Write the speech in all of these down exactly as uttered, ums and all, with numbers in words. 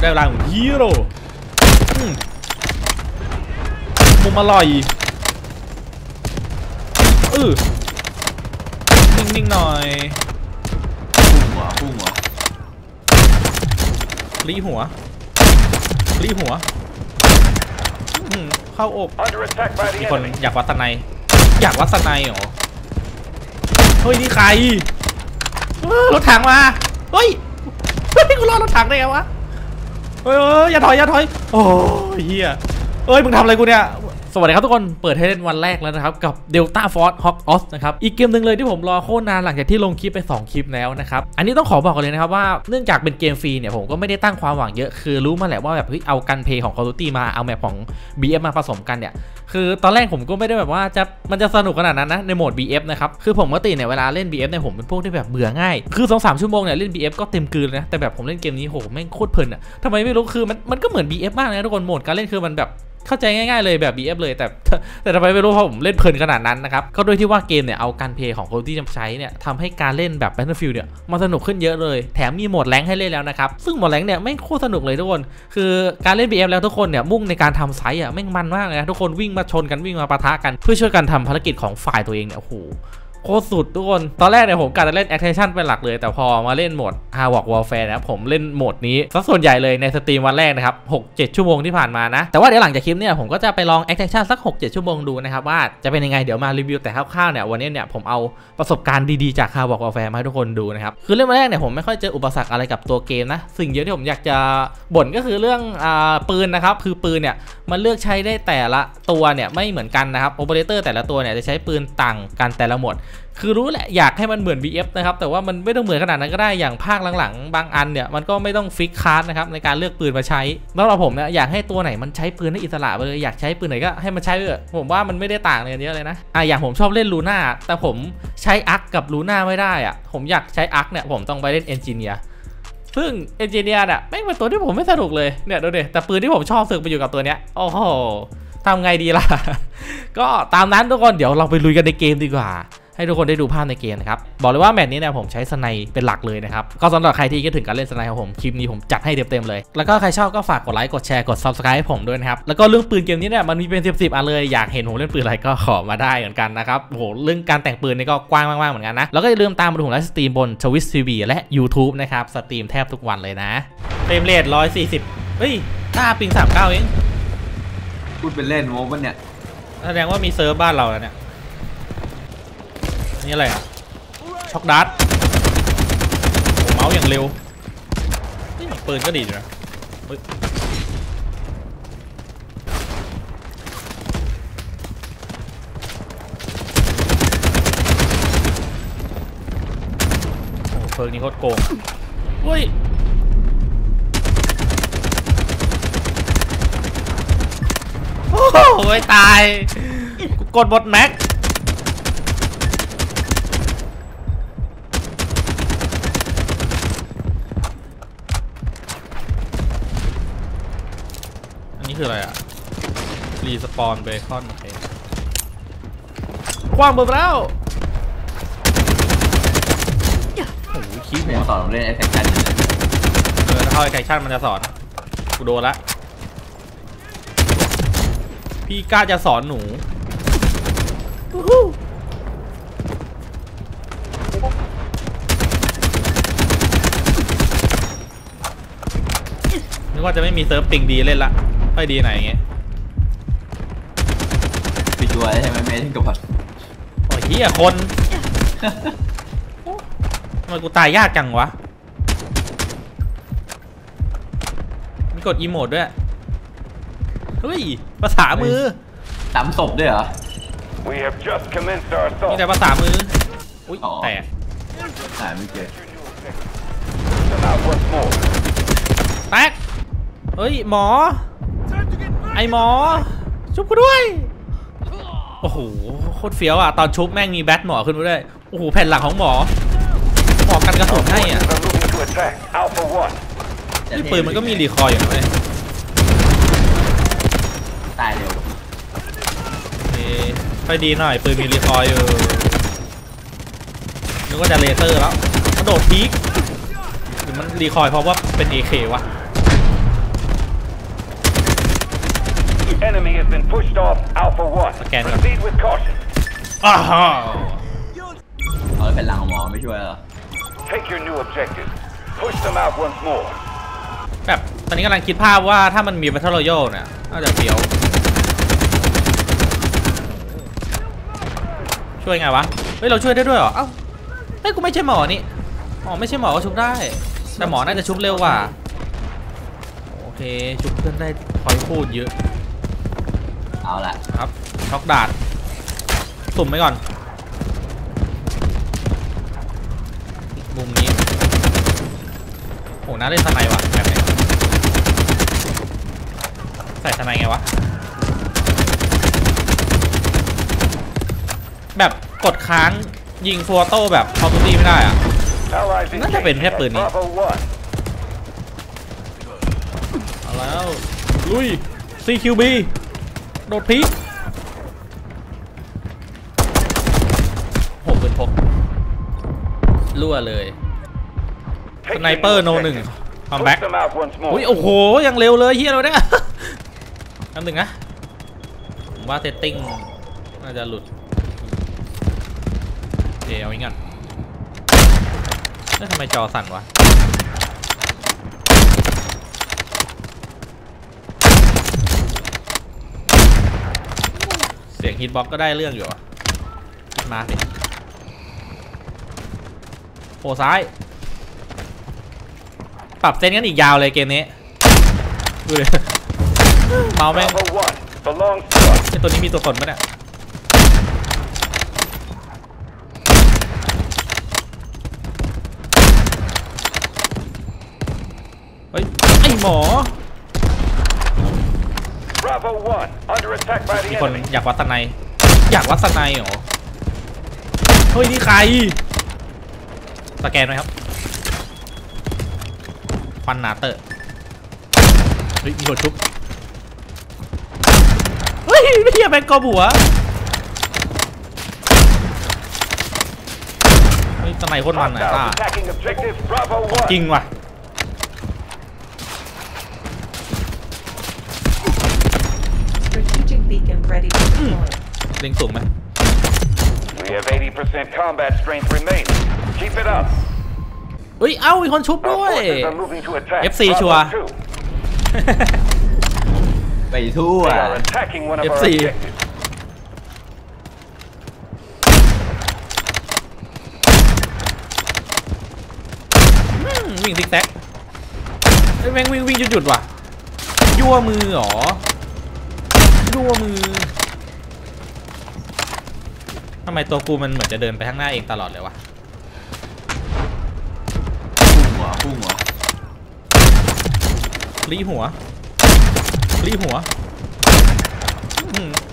ได้เวลาของฮีโร่มุมอร่อยเออนิ่งๆหน่อยหัวหัวรีหัวรีหัวเข้าอกมีคนอยากวัดสไนอยากวัดสไนเหรอเฮ้ยนี่ใครรถถังมาเฮ้ยเฮ้ยกูรอดรถถังได้ไงวะเฮ้ยอย่าถอยอย่าถอยโอ้ยเฮียเอ้ยมึงทำอะไรกูเนี่ยสวัสดีครับทุกคนเปิดให้เล่นวันแรกแล้วนะครับกับ Delta Force Hawk Ops นะครับอีกเกมหนึ่งเลยที่ผมรอโคตรนานหลังจากที่ลงคลิปไปสองคลิปแล้วนะครับอันนี้ต้องขอบอกกันเลยนะครับว่าเนื่องจากเป็นเกมฟรีเนี่ยผมก็ไม่ได้ตั้งความหวังเยอะคือรู้มาแหละว่าแบบเอากันเพย์ของ Call of Duty มาเอาแมปของ บี เอฟ มาผสมกันเนี่ยคือตอนแรกผมก็ไม่ได้แบบว่าจะมันจะสนุกขนาดนั้นนะในโหมด บี เอฟ นะครับคือผมปกติเนี่ยเวลาเล่น บี เอฟ เนี่ยผมเป็นพวกที่แบบเบื่อง่ายคือ สองถึงสาม ชั่วโมงเนี่ยเล่น บี เอฟ ก็เต็มกลืนนะแต่แบบผมเล่นเกมนี้โหแม่งโคตรเพลินอ่ะทำไมไม่รู้คือมันมันก็เหมือน บี เอฟ มากนะทุกคนโหมดการเล่นคือมันแบบเข้าใจง่ายๆเลยแบบ บี เอฟ เลยแต่แต่ทำไมไม่รู้เพราะผมเล่นเพลินขนาดนั้นนะครับก็ด้วยที่ว่าเกมเนี่ยเอาการเพย์ของคนที่จะใช้เนี่ยทำให้การเล่นแบบ Battlefield เนี่ยมันสนุกขึ้นเยอะเลยแถมมีโหมดแรงให้เล่นแล้วนะครับซึ่งโหมดแรงเนี่ยไม่โคตรสนุกเลยทุกคนคือการเล่น บี เอฟ แล้วทุกคนเนี่ยมุ่งในการทำไซส์อ่ะแม่งมันมากเลยนะทุกคนวิ่งมาชนกันวิ่งมาปะทะกันเพื่อช่วยกันทำภารกิจของฝ่ายตัวเองเนี่ยโอ้โหโคตรสุดทุกคนตอนแรกเนี่ยผมกะจะเล่น Attention เป็นหลักเลยแต่พอมาเล่นโหมด Hardcore Warfare นะผมเล่นโหมดนี้ซะส่วนใหญ่เลยในสตรีมวันแรกนะครับ หกถึงเจ็ด ชั่วโมงที่ผ่านมานะแต่ว่าเดี๋ยวหลังจากคลิปเนี่ยผมก็จะไปลอง Attention สัก หกถึงเจ็ด ชั่วโมงดูนะครับว่าจะเป็นยังไงเดี๋ยวมารีวิวแต่คร่าวๆเนี่ยวันนี้เนี่ยผมเอาประสบการณ์ดีๆจาก Hardcore Warfare มาให้ทุกคนดูนะครับคือเล่นวันแรกเนี่ยผมไม่ค่อยเจออุปสรรคอะไรกับตัวเกมนะสิ่งเดียวที่ผมอยากจะบ่นก็คือเรื่องปืนนะครับคือปืนเนี่ยมันเลือกใช้ได้แต่ละตัวเนี่ยไม่เหมือนกันนะครับโอเปอเรเตอร์แต่ละตัวเนี่ยจะใช้ปืนต่างกันแต่ละหมวดคือรู้แหละอยากให้มันเหมือน บี เอฟ นะครับแต่ว่ามันไม่ต้องเหมือนขนาดนั้นก็ได้อย่างภาคหลังๆบางอันเนี่ยมันก็ไม่ต้องฟิกคาร์ดนะครับในการเลือกปืนมาใช้แล้วเราผมเนี่ยอยากให้ตัวไหนมันใช้ปืนให้อิสระไปเลยอยากใช้ปืนไหนก็ให้มันใช้เถอะผมว่ามันไม่ได้ต่างกันเยอะเลยนะอ่ะอย่างผมชอบเล่นลูน่าแต่ผมใช้อาร์คกับลูน่าไม่ได้อ่ะผมอยากใช้อาร์คเนี่ยผมต้องไปเล่นเอนจิเนียร์ซึ่งเอนจิเนียร์เนี่ยแม่งเป็นตัวที่ผมไม่สนุกเลยเนี่ยดูดิแต่ปืนที่ผมชอบสึกไปอยู่กับตัวเนี้ยโอ้โหทำไงดีล่ะ ก็ตามนั้นทุกคนเดี๋ยวเราไปลุยกันในเกมดีกว่าให้ทุกคนได้ดูภาพในเกมนะครับบอกเลยว่าแมตช์นี้เนี่ยผมใช้สไนเป็นหลักเลยนะครับก็สำหรับใครที่คิดถึงการเล่นสไนของผมคลิปนี้ผมจัดให้เต็มๆเลยแล้วก็ใครชอบก็ฝากกดไลค์กดแชร์กด Subscribe ให้ผมด้วยนะครับแล้วก็เรื่องปืนเกมนี้เนี่ยมันมีเป็นสิบๆอันเลยอยากเห็นผมเล่นปืนอะไรก็ขอมาได้เหมือนกันนะครับโหเรื่องการแต่งปืนนี่ก็กว้างมากๆเหมือนกันนะแล้วก็อย่าลืมตามมาดูผมไลฟ์สตรีมบน Twitch ที วี และ YouTube นะครับสตรีมแทบทุกวันเลยนะเฟรมเรท หนึ่งร้อยสี่สิบ เฮ้ยหน้าปิง สามสิบเก้า เองพูดเป็นเล่นโว้ป่ะเนี่ยแสดงว่ามีเซิร์ฟบ้านเราแล้วเนี่ยนี่อะไรช็อกดัตเมาส์อย่างเร็วนี่ปืนก็ดีนะเพิร์กนี่โคตรโกงเฮ้ยโอ้ยตายกูกดบทแม็กคืออะไรอะรีสปอนเบคอนคว้างเบอร์แล้วโอ้โหคิดหัวสอนเล่นไอแคชั่นเออถ้าเข้าไอแคชั่นมันจะสอนกูโดนละพี่กล้าจะสอนหนูนึกว่าจะไม่มีเซิร์ฟปิงดีเล่นละไม่ดีไหนเงี้ยไปช่วยใช่ไหมแม่ทิ้งกระป๋องโอ้ยเฮียคนทำไมกูตายยากจังวะมีกดอีโมดด้วยเฮ้ยภาษามือตามศพด้วยเหรอมีแต่ภาษามืออุ้ยแตกหายไม่เจอแตกเฮ้ยหมอไอหมอชุบกูด้วยโอ้โหโคตรเฟี้ยวอ่ะตอนชุบแม่งมีแบทหมอขึ้นมาด้วยโอ้โหแผ่นหลังของหมอหมอกันกระสุนให้อ่ะที่ปืนมันก็มีรีคอยล์อย่างไรตายเร็วไปดีหน่อยปืนมีรีคอยล์อยู่นึกว่าจะเลเซอร์แล้วกระโดดพีคหรือมันรีคอยล์เพราะว่าเป็น เอ เค วะ The enemy has been pushed off Alpha One. Proceed with caution. Ah! I'll be long, man. Be sure. Take your new objective. Push them out once more. แบบตอนนี้กำลังคิดภาพว่าถ้ามันมี Battle Royale เนี่ยน่าจะเสียวช่วยไงวะเฮ้ยเราช่วยได้ด้วยเหรอเอ้าเฮ้ยกูไม่ใช่หมอนี่อ๋อไม่ใช่หมอก็ชุบได้แต่หมอน่าจะชุบเร็วกว่าโอเคชุบเพื่อนได้พอยพูดเยอะเอาละครับช็อกดาดสุ่มไปก่อนมุมนี้โอ้น่าเล่นสไนด์ว่ะแบบไหนใส่สไนด์ไงวะแบบกดค้างยิงฟัวโต้แบบคอมพิวตี้ไม่ได้อะน่าจะเป็นแค่ปืนนี้เอาแล้วลุย ซี คิว บี โดดพีคโหปืนพกรั่วเลยสไนเปอร์โนหนึ่งคอมแบ็กอุ้ยโอ้โหยังเร็วเลยเฮียเราเนี่ยน้ำหนึ่งนะผมว่าเซตติ้งน่าจะหลุดเดี๋ยวเอาอีกก่อนแล้วทำไมจอสั่นวะเสียงฮิตบ็อกก็ได้เรื่องอยู่อ่ะมาสิโผล่ซ้ายปรับเซนกันอีกยาวเลยเกมนี้ดูเลยเมาแม่งไอ้ตัวนี้มีตัวตนปะเนี่ยไอ้หมอมีคนอยากวัดสไนด์อยากวัดสไนด์เหรอเฮ้ยนี่ใครสแกนไหมครับฟันนาเตอร์เฮ้ยมีคนชุบเฮ้ยไม่เทียบเป็นกอบัวเฮ้ยสไนด์โคตรมันอ่ะตาจริงว่ะเล็งสูงไหมเฮ้ยเอ้ามีคนชุบด้วย เอฟ ซี ชัวร์ ไปทั่ว เอฟ ซี วิ่งติ๊กแท็กแม่งวิ่งวิ่งหยุดๆว่ะยั่วมือหรอยั่วมือทำไมตัวกูมันเหมือนจะเดินไปข้างหน้าเองตลอดเลยวะหัวหัวรีหัวรีหัว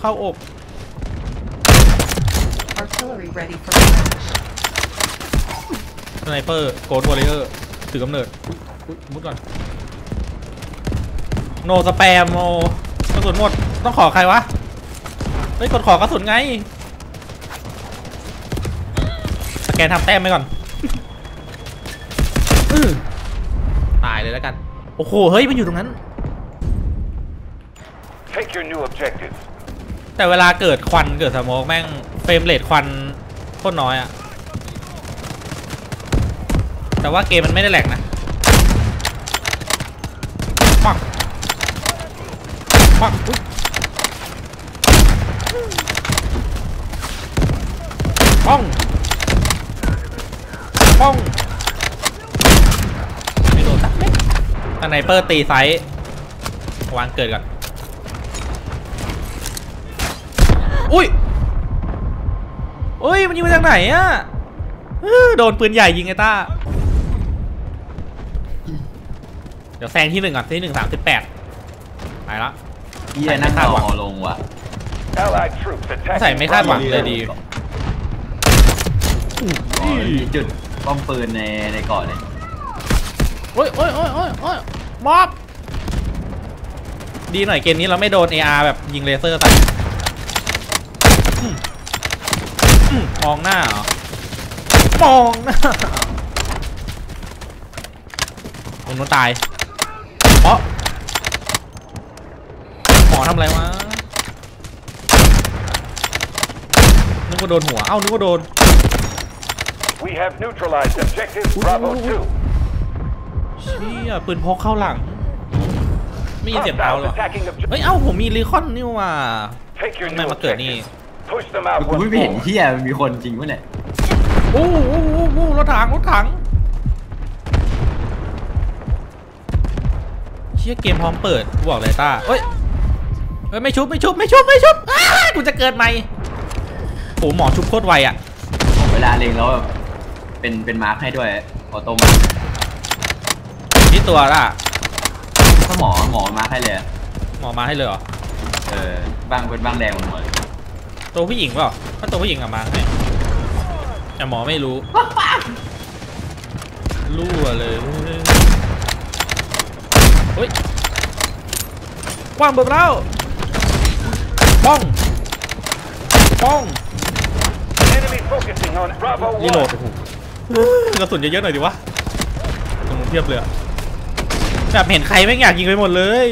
เข้าอกสไนเปอร์โกดวอร์ริเออร์ถือกำเนิดมุดก่อนโนสแปมโนกระสุนหมดต้องขอใครวะเฮ้ยกดขอกระสุนไงแกทำแต้มไปก่อนตายเลยแล้วกันโอ้โหเฮ้ยมันอยู่ตรงนั้นแต่เวลาเกิดควันเกิดสโมกแม่งเฟรมเรทควันโคตรน้อยอะแต่ว่าเกมมันไม่ได้แหลกนะปังปังปังป้องไม่โดนตัดเลยสไนเปอร์ตีไซส์วางเกิดก่อนอุ้ยอุ้ยมันยิงมาจากไหนอ่ะโดนปืนใหญ่ยิงไอ้ต้าเดี๋ยวแซงที่หนึ่งก่อนที่หนึ่งสามสิบแปดไปละใส่ไม่คาดหวังลงว่ะใส่ไม่คาดหวังเลยดีจุดป้อมปืนในในเกาะเลยโอ้ยโอ้ยโอ้ยโอ้ยมอบดีหน่อยเกมนี้เราไม่โดน เอ อาร์ แบบยิงเลเซอร์ใส่มองหน้าเหรอมองหน้าคนนู้นตายเพราะ อทำอะไรวะนึกว่าโดนหัวเอ้านึกว่าโดนเชี่ยปืนพกเข้าหลังไม่ยินเสียงเท้าหรอเฮ้ยเอ้าผมมีรีคอนนี่ว่าทำไมมาเกิดนี่กูไม่เห็นเฮียมีคนจริงวะเนี่ยโอ้โหโอ้โหรถถังรถถังเชี่ยเกมพร้อมเปิดบอกเลยต้าเฮ้ยไม่ชุบไม่ชุบไม่ชุบไม่ชุบกูจะเกิดใหม่โอ้หมอชุบโคตรไวอ่ะเวลาเล็งแล้วเป็นเป็นมาร์คให้ด้วยออโต้มานี่ตัวล่ะก็หมอหมอมาให้เลยหมอมาให้เลยเหรอเออบ้างเป็นบ้างแดงหมดตัวผู้หญิงเปล่าถ้าตัวผู้หญิงอะมาให้แต่หมอไม่รู้รั่วเลยเฮ้ยว่างเบิกแล้วป้องป้องรีโหลดกระสุนเยอะๆหน่อยดิวะตรงเทียบเลยแบบเห็นใครไม่อยากยิงไปหมดเลย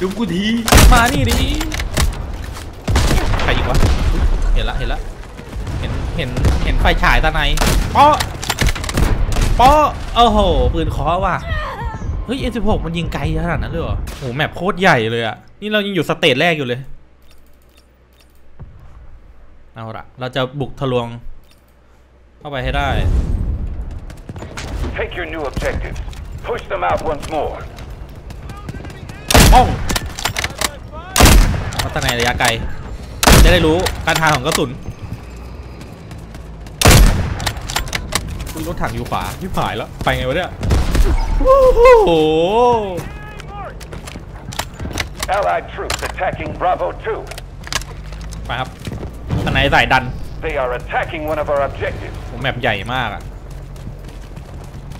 ดูกูทีมานี่ดิใครยิงวะเห็นละเห็นละเห็นเห็นเห็นไฟฉายตาในป๊อป๊อโอ้โหปืนคอว่ะเฮ้ย เอ็ม สิบหก มันยิงไกลขนาดนั้นเลยเหรอโหแมปโคตรใหญ่เลยอ่ะนี่เรายังอยู่สเตจแรกอยู่เลยเอาละเราจะบุกทะลวงเข้าไปให้ได้ป้องมาตั้งในระยะไกลจะได้รู้การทางของกระสุนรถถังอยู่ขวาที่ผายแล้วไปไงวะเนี่ยโอ้โหไปครับข้างในสายดันผมแมปใหญ่มากอะ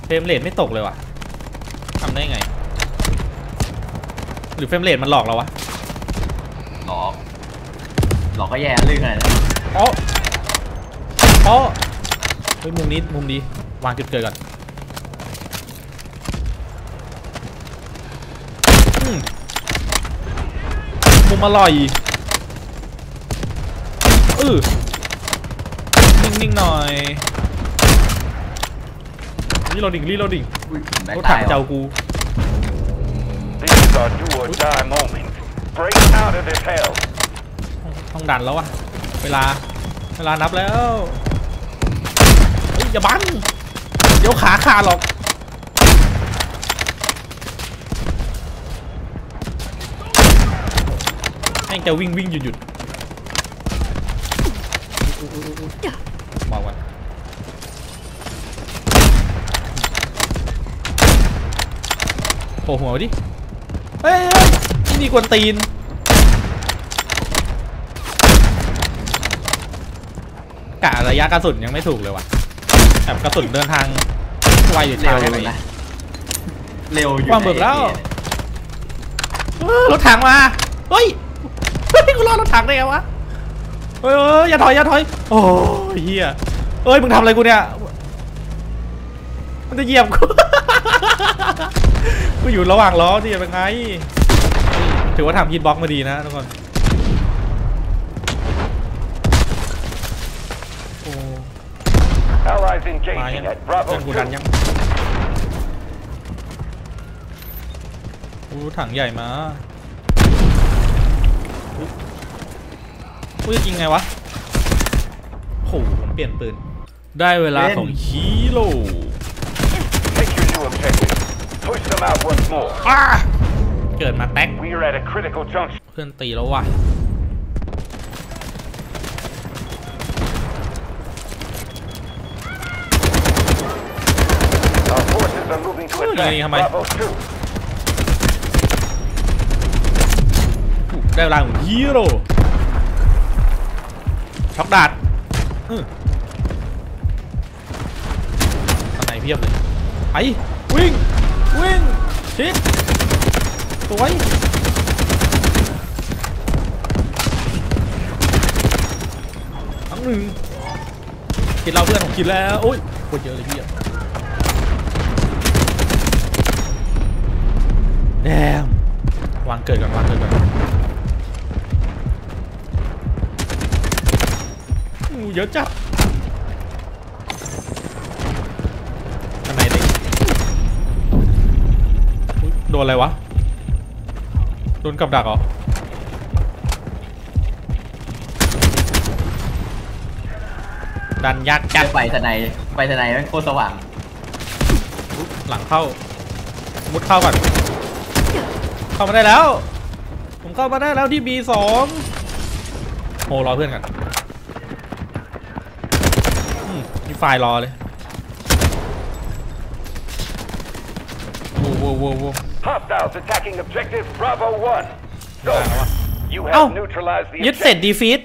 เฟรมเรทไม่ตกเลยว่ะทำได้ไงหรือเฟรมเรทมันหลอกเราวะหลอกหลอกก็แย่เรื่องไงโอ้โอ้เฮ้ยมุมนี้มุมดีวางจุดเกิดก่อนมุมอร่อยอือนิ่งๆหน่อยรีโหลดดิ่งรีโหลดดิ่งรถถังเจ้ากูต้องดันแล้วอะเวลาเวลานับแล้วอย่าบังเดี๋ยวขาขาดหรอกแม่งจะวิ่งวิ่งหยุดหยุดมาไว้โผล่หัวดิเฮ้ยนี่มีกวนตีนกะระยะกระสุนยังไม่ถูกเลยว่ะแบบกระสุนเดินทางไวหรือเร็วเลยนะเร็วอยู่ความเบิกแล้วรถถังมาเฮ้ยกูรอรถถังได้ไงวะเฮ้ยอย่าถอยอย่าถอยโอ้ยเฮียเอ้ยมึงทำอะไรกูเนี่ยมันจะเหยียบกูกูอยู่ระหว่างล้อที่เป็นไงถือว่าทำยีดบล็อกมาดีนะทุกคนมายังเพื่อนกูดันยังอู้ถังใหญ่มาอุ้ยจริงไงวะโหผมเปลี่ยนปืนได้เวลาของฮีโร่เกิดมาแท็กเพื่อนตีแล้วว่ะนี่ทำไมได้เวลาของฮีโร่ช็อกดาดข้างในเพียบเลยไปวิ่งวิ่งชิดสวยทั้งหนึ่งกินเราเพื่อนของกินแล้วโอ้ยโคตรเยอะเลยพี่แดมว วางเกิดก่อนวางเกิดก่อนอู้เยอะจัดทำไมดิโดนอะไรวะโดนกับดักเหรอดันยากจัดไปทนายไปทนายโคตรสว่างหลังเข้ามุดเข้าก่อนเข้ามาได้แล้วผมเข้ามาได้แล้วที่ บี สอง โหรอเพื่อนกันมีไฟรอเลยวูวูวูวูเอ้ายึดเสร็จดีฟีด